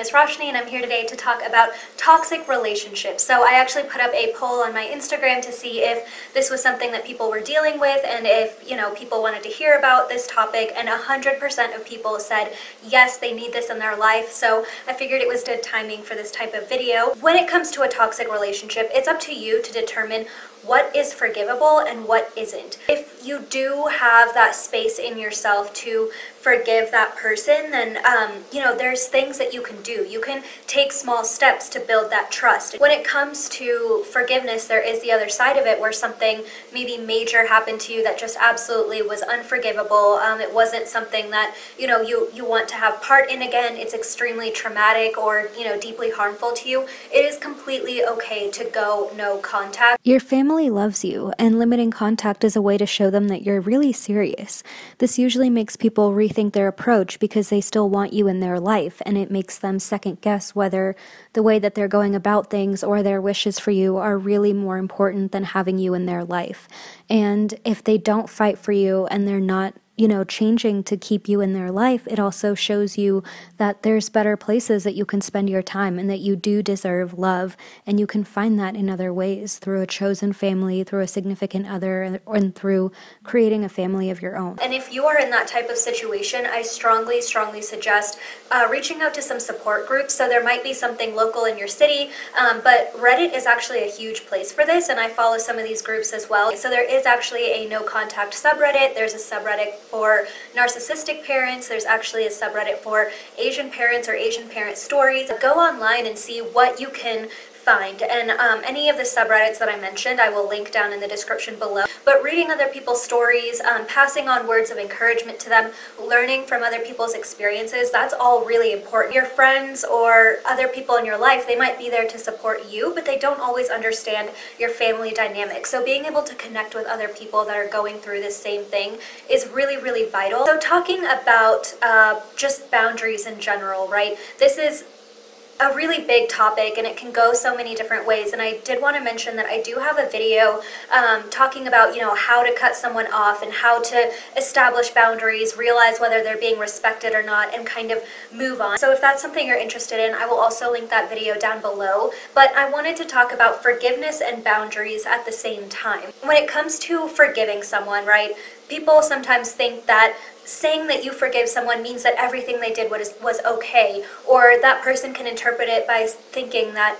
is Roshni, and I'm here today to talk about toxic relationships. So I actually put up a poll on my Instagram to see if this was something that people were dealing with and if, you know, people wanted to hear about this topic, and 100% of people said yes, they need this in their life. So I figured it was good timing for this type of video. When it comes to a toxic relationship, it's up to you to determine what is forgivable and what isn't. If you do have that space in yourself to forgive that person, then you know, there's things that you can do. You can take small steps to build that trust. When it comes to forgiveness, there is the other side of it where something maybe major happened to you that just absolutely was unforgivable. It wasn't something that, you know, you want to have part in again. It's extremely traumatic or, you know, deeply harmful to you. It is completely okay to go no contact. Your family loves you, and limiting contact is a way to show them that you're really serious. This usually makes people rethink their approach because they still want you in their life, and it makes them second guess whether the way that they're going about things or their wishes for you are really more important than having you in their life. And if they don't fight for you and they're not, you know, changing to keep you in their life, it also shows you that there's better places that you can spend your time and that you do deserve love, and you can find that in other ways, through a chosen family, through a significant other, and through creating a family of your own. And if you are in that type of situation, I strongly, strongly suggest reaching out to some support groups. So there might be something local in your city, but Reddit is actually a huge place for this, and I follow some of these groups as well. So there is actually a no contact subreddit. There's a subreddit for narcissistic parents. There's actually a subreddit for Asian parents or Asian parent stories. Go online and see what you can find, and any of the subreddits that I mentioned I will link down in the description below. But reading other people's stories, passing on words of encouragement to them, learning from other people's experiences, that's all really important. Your friends or other people in your life, they might be there to support you, but they don't always understand your family dynamic. So being able to connect with other people that are going through this same thing is really, really vital. So talking about just boundaries in general, right? This is a really big topic, and it can go so many different ways, and I did want to mention that I do have a video talking about, you know, how to cut someone off and how to establish boundaries, realize whether they're being respected or not, and kind of move on. So if that's something you're interested in, I will also link that video down below. But I wanted to talk about forgiveness and boundaries at the same time. When it comes to forgiving someone, right, people sometimes think that saying that you forgive someone means that everything they did was okay, or that person can interpret it by thinking that,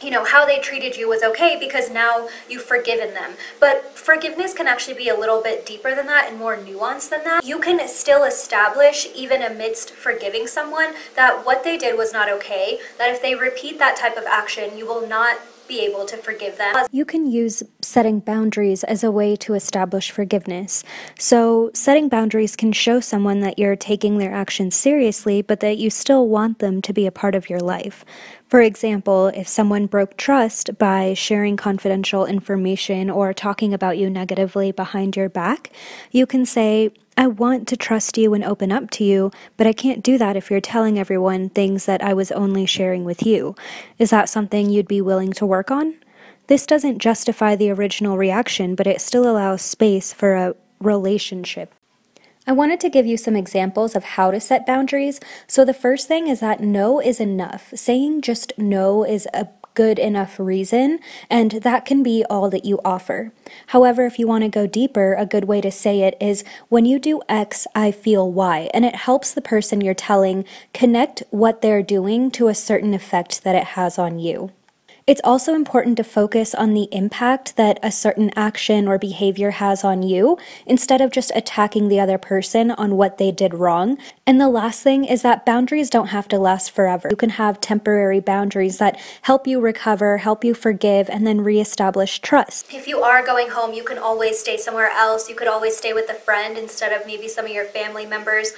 you know, how they treated you was okay because now you've forgiven them. But forgiveness can actually be a little bit deeper than that and more nuanced than that. You can still establish, even amidst forgiving someone, that what they did was not okay, that if they repeat that type of action, you will not be able to forgive them. You can use setting boundaries as a way to establish forgiveness. So setting boundaries can show someone that you're taking their actions seriously, but that you still want them to be a part of your life. For example, if someone broke trust by sharing confidential information or talking about you negatively behind your back, you can say, I want to trust you and open up to you, but I can't do that if you're telling everyone things that I was only sharing with you. Is that something you'd be willing to work on? This doesn't justify the original reaction, but it still allows space for a relationship. I wanted to give you some examples of how to set boundaries. So the first thing is that no is enough. Saying just no is a good enough reason, and that can be all that you offer. However, if you want to go deeper, a good way to say it is, when you do X, I feel Y, and it helps the person you're telling connect what they're doing to a certain effect that it has on you. It's also important to focus on the impact that a certain action or behavior has on you, instead of just attacking the other person on what they did wrong. And the last thing is that boundaries don't have to last forever. You can have temporary boundaries that help you recover, help you forgive, and then reestablish trust. If you are going home, you can always stay somewhere else. You could always stay with a friend instead of maybe some of your family members.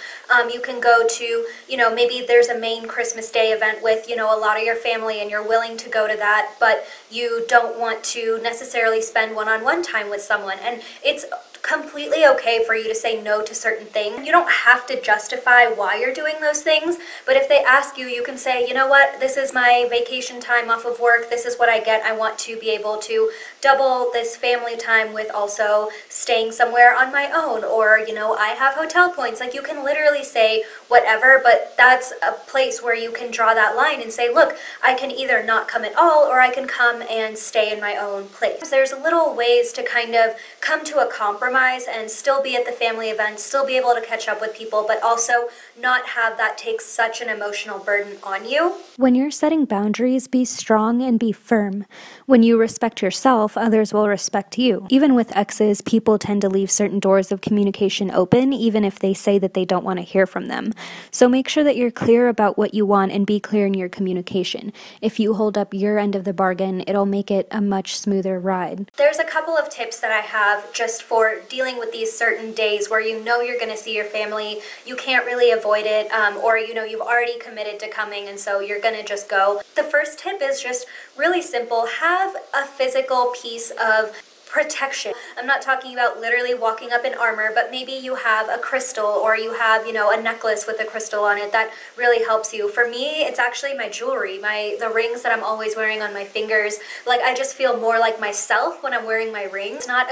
You can go to, you know, maybe there's a main Christmas Day event with, you know, a lot of your family, and you're willing to go to that, but you don't want to necessarily spend one-on-one time with someone. And it's completely okay for you to say no to certain things. You don't have to justify why you're doing those things, but if they ask you, you can say, you know what, this is my vacation time off of work, this is what I get, I want to be able to double this family time with also staying somewhere on my own, or, you know, I have hotel points. Like, you can literally say whatever, but that's a place where you can draw that line and say, look, I can either not come at all, or I can come and stay in my own place. There's little ways to kind of come to a compromise and still be at the family event, still be able to catch up with people, but also not have that take such an emotional burden on you. When you're setting boundaries, be strong and be firm. When you respect yourself, others will respect you. Even with exes, people tend to leave certain doors of communication open, even if they say that they don't want to hear from them. So make sure that you're clear about what you want and be clear in your communication. If you hold up your end of the bargain, it'll make it a much smoother ride. There's a couple of tips that I have just for dealing with these certain days where you know you're going to see your family, you can't really avoid it, or you know you've already committed to coming and so you're going to just go. The first tip is just really simple. Have a physical piece of protection. I'm not talking about literally walking up in armor, but maybe you have a crystal or you have, you know, a necklace with a crystal on it that really helps you. For me, it's actually my jewelry, the rings that I'm always wearing on my fingers. Like, I just feel more like myself when I'm wearing my rings. It's not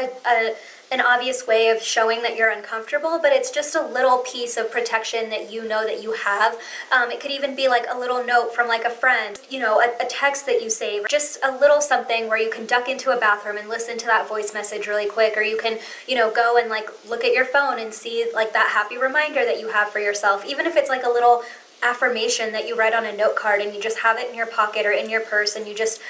an obvious way of showing that you're uncomfortable, but it's just a little piece of protection that you know that you have. It could even be like a little note from like a friend, you know, a text that you save, just a little something where you can duck into a bathroom and listen to that voice message really quick, or you can, you know, go and like look at your phone and see like that happy reminder that you have for yourself, even if it's like a little affirmation that you write on a note card and you just have it in your pocket or in your purse and you just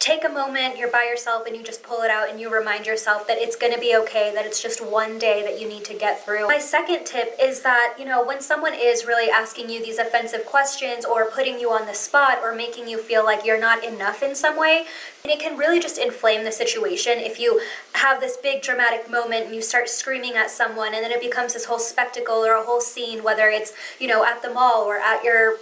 take a moment, you're by yourself, and you just pull it out and you remind yourself that it's going to be okay, that it's just one day that you need to get through. My second tip is that, you know, when someone is really asking you these offensive questions or putting you on the spot or making you feel like you're not enough in some way, and it can really just inflame the situation if you have this big dramatic moment and you start screaming at someone and then it becomes this whole spectacle or a whole scene, whether it's, you know, at the mall or at your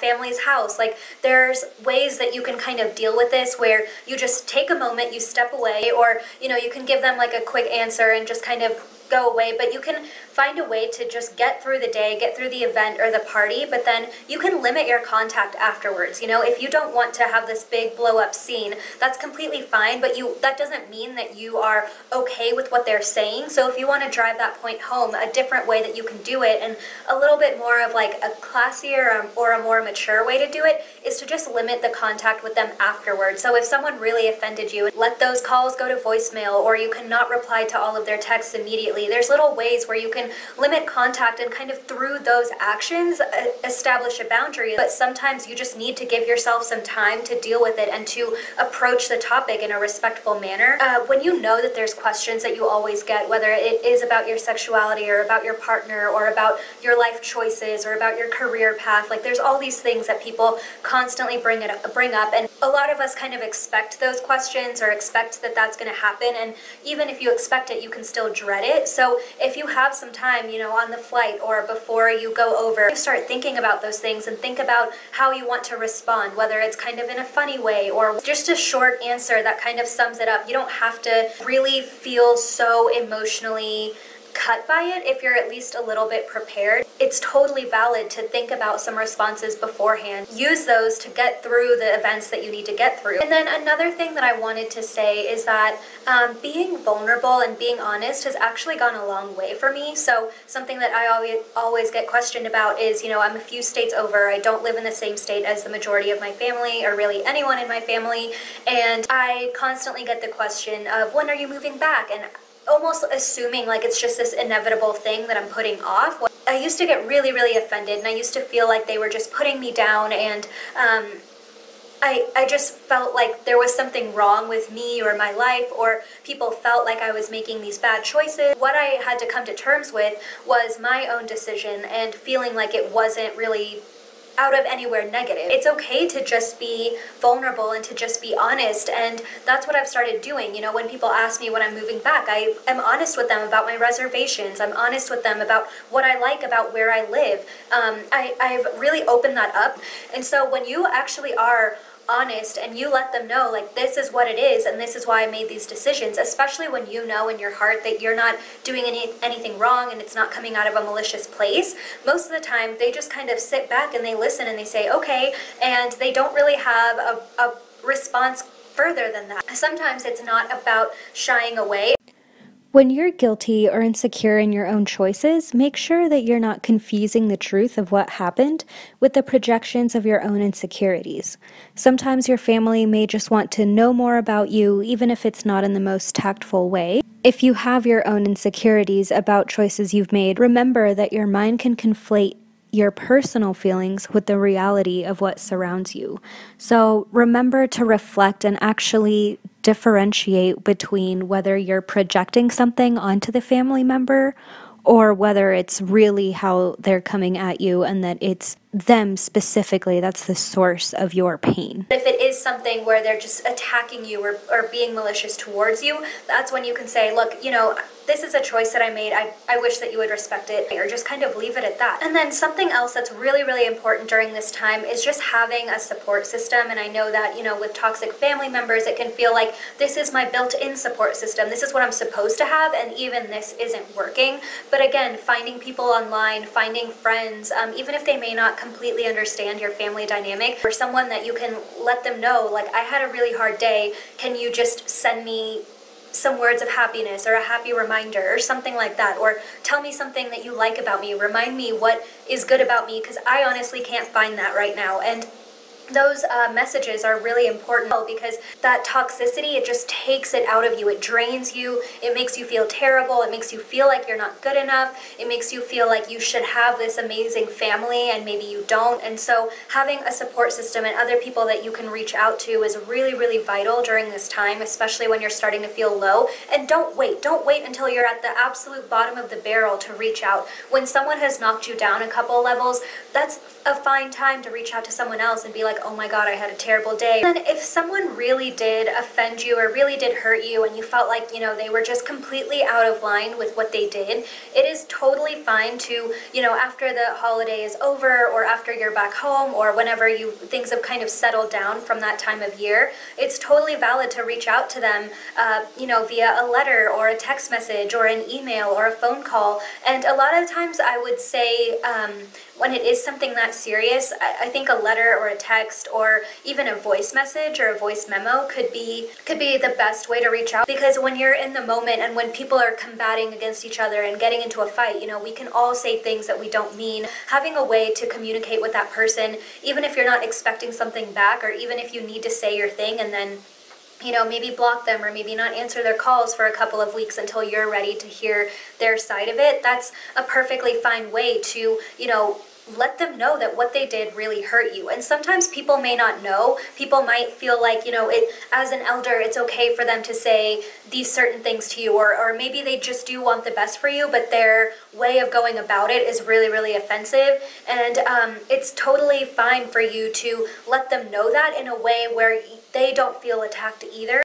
family's house. Like, there's ways that you can kind of deal with this where you just take a moment, you step away, or you know, you can give them like a quick answer and just kind of go away, but you can find a way to just get through the day, get through the event or the party, but then you can limit your contact afterwards. You know, if you don't want to have this big blow up scene, that's completely fine, but that doesn't mean that you are okay with what they're saying. So if you want to drive that point home, a different way that you can do it, and a little bit more of like a classier or a more mature way to do it, is to just limit the contact with them afterwards. So if someone really offended you, let those calls go to voicemail, or you cannot reply to all of their texts immediately. There's little ways where you can limit contact and kind of through those actions establish a boundary, but sometimes you just need to give yourself some time to deal with it and to approach the topic in a respectful manner. When you know that there's questions that you always get, whether it is about your sexuality or about your partner or about your life choices or about your career path, like there's all these things that people constantly bring up, and a lot of us kind of expect those questions or expect that that's going to happen, and even if you expect it, you can still dread it. So if you have some time, you know, on the flight or before you go over, start thinking about those things and think about how you want to respond, whether it's kind of in a funny way or just a short answer that kind of sums it up. You don't have to really feel so emotionally cut by it if you're at least a little bit prepared. It's totally valid to think about some responses beforehand. Use those to get through the events that you need to get through. And then another thing that I wanted to say is that being vulnerable and being honest has actually gone a long way for me. So something that I always get questioned about is, you know, I'm a few states over, I don't live in the same state as the majority of my family or really anyone in my family, and I constantly get the question of, when are you moving back? And almost assuming like it's just this inevitable thing that I'm putting off. I used to get really, really offended, and I used to feel like they were just putting me down, and I just felt like there was something wrong with me or my life, or people felt like I was making these bad choices. What I had to come to terms with was my own decision and feeling like it wasn't really out of anywhere negative. It's okay to just be vulnerable and to just be honest, and that's what I've started doing. You know, when people ask me when I'm moving back, I am honest with them about my reservations. I'm honest with them about what I like about where I live. I've really opened that up, and so when you actually are honest and you let them know, like, this is what it is and this is why I made these decisions, especially when you know in your heart that you're not doing anything wrong and it's not coming out of a malicious place, most of the time they just kind of sit back and they listen and they say okay, and they don't really have a response further than that. Sometimes it's not about shying away. When you're guilty or insecure in your own choices, make sure that you're not confusing the truth of what happened with the projections of your own insecurities. Sometimes your family may just want to know more about you, even if it's not in the most tactful way. If you have your own insecurities about choices you've made, remember that your mind can conflate your personal feelings with the reality of what surrounds you. So remember to reflect and actually differentiate between whether you're projecting something onto the family member or whether it's really how they're coming at you and that it's them specifically that's the source of your pain. If it is something where they're just attacking you or being malicious towards you, that's when you can say, look, you know, this is a choice that I made. I wish that you would respect it, or just kind of leave it at that. And then something else that's really, really important during this time is just having a support system. And I know that, you know, with toxic family members, it can feel like this is my built-in support system. This is what I'm supposed to have, and even this isn't working. But again, finding people online, finding friends, even if they may not completely understand your family dynamic, or someone that you can let them know, like, I had a really hard day, can you just send me some words of happiness or a happy reminder or something like that, or tell me something that you like about me, remind me what is good about me, because I honestly can't find that right now. And those messages are really important, because that toxicity, it just takes it out of you. It drains you. It makes you feel terrible. It makes you feel like you're not good enough. It makes you feel like you should have this amazing family and maybe you don't. And so having a support system and other people that you can reach out to is really, really vital during this time, especially when you're starting to feel low. And don't wait. Don't wait until you're at the absolute bottom of the barrel to reach out. When someone has knocked you down a couple levels, that's a fine time to reach out to someone else and be like, oh my god, I had a terrible day. And if someone really did offend you or really did hurt you and you felt like, you know, they were just completely out of line with what they did, it is totally fine to, you know, after the holiday is over or after you're back home or whenever you things have kind of settled down from that time of year, it's totally valid to reach out to them, you know, via a letter or a text message or an email or a phone call. And a lot of times I would say, when it is something that serious, I think a letter or a text or even a voice message or a voice memo could be the best way to reach out, because when you're in the moment and when people are combating against each other and getting into a fight, you know, we can all say things that we don't mean. Having a way to communicate with that person, even if you're not expecting something back, or even if you need to say your thing and then, you know, maybe block them or maybe not answer their calls for a couple of weeks until you're ready to hear their side of it, that's a perfectly fine way to, you know, let them know that what they did really hurt you. And sometimes people may not know. People might feel like, you know, as an elder, it's okay for them to say these certain things to you, or maybe they just do want the best for you, but their way of going about it is really, really offensive. And it's totally fine for you to let them know that in a way where they don't feel attacked either.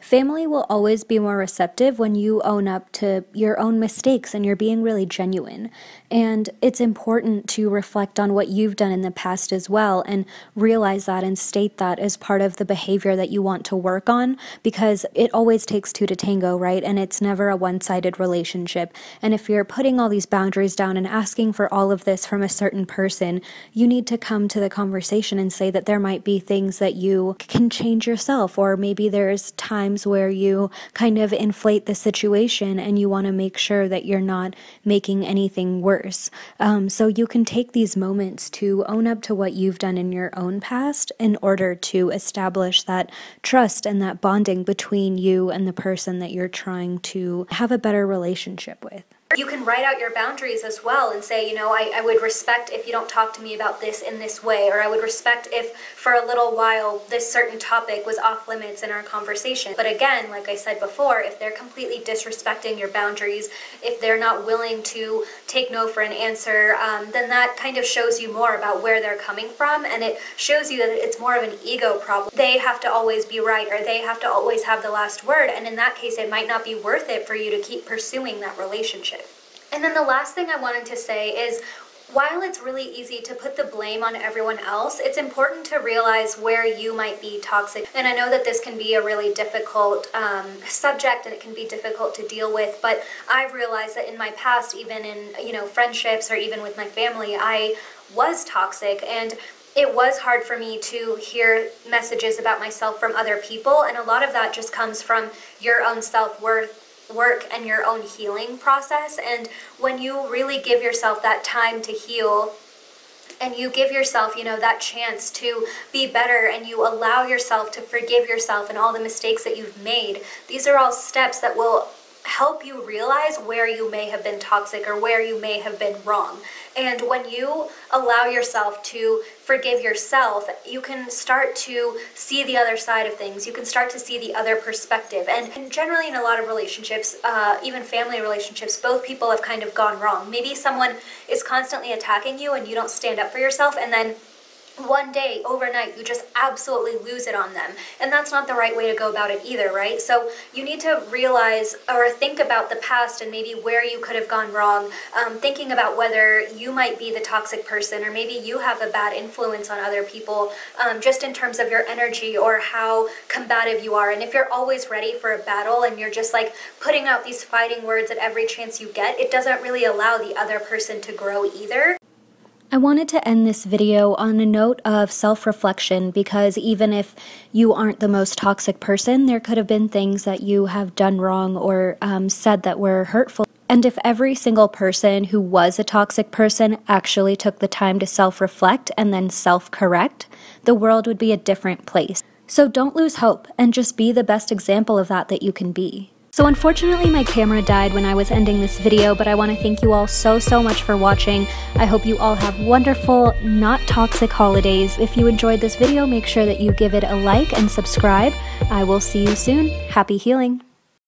Family will always be more receptive when you own up to your own mistakes and you're being really genuine. And it's important to reflect on what you've done in the past as well and realize that and state that as part of the behavior that you want to work on, because it always takes two to tango, right? And it's never a one-sided relationship. And if you're putting all these boundaries down and asking for all of this from a certain person, you need to come to the conversation and say that there might be things that you can change yourself, or maybe there's time where you kind of inflate the situation and you want to make sure that you're not making anything worse. So you can take these moments to own up to what you've done in your own past in order to establish that trust and that bonding between you and the person that you're trying to have a better relationship with. You can write out your boundaries as well and say, you know, I would respect if you don't talk to me about this in this way, or I would respect if for a little while this certain topic was off limits in our conversation. But again, like I said before, if they're completely disrespecting your boundaries, if they're not willing to take no for an answer, then that kind of shows you more about where they're coming from, and it shows you that it's more of an ego problem. They have to always be right, or they have to always have the last word, and in that case it might not be worth it for you to keep pursuing that relationship. And then the last thing I wanted to say is, while it's really easy to put the blame on everyone else, it's important to realize where you might be toxic. And I know that this can be a really difficult subject and it can be difficult to deal with, but I've realized that in my past, even in, you know, friendships or even with my family, I was toxic, and it was hard for me to hear messages about myself from other people, and a lot of that just comes from your own self-worth work and your own healing process. And when you really give yourself that time to heal, and you give yourself, you know, that chance to be better, and you allow yourself to forgive yourself and all the mistakes that you've made, these are all steps that will help you realize where you may have been toxic or where you may have been wrong. And when you allow yourself to forgive yourself, you can start to see the other side of things. You can start to see the other perspective. And generally in a lot of relationships, even family relationships, both people have kind of gone wrong. Maybe someone is constantly attacking you and you don't stand up for yourself, and then one day, overnight, you just absolutely lose it on them. And that's not the right way to go about it either, right? So you need to realize or think about the past and maybe where you could have gone wrong, thinking about whether you might be the toxic person, or maybe you have a bad influence on other people, just in terms of your energy or how combative you are. And if you're always ready for a battle and you're just like putting out these fighting words at every chance you get, it doesn't really allow the other person to grow either. I wanted to end this video on a note of self-reflection, because even if you aren't the most toxic person, there could have been things that you have done wrong or said that were hurtful. And if every single person who was a toxic person actually took the time to self-reflect and then self-correct, the world would be a different place. So don't lose hope, and just be the best example of that you can be. So unfortunately my camera died when I was ending this video, but I want to thank you all so much for watching. I hope you all have wonderful, not toxic holidays. If you enjoyed this video, make sure that you give it a like and subscribe. I will see you soon. Happy healing!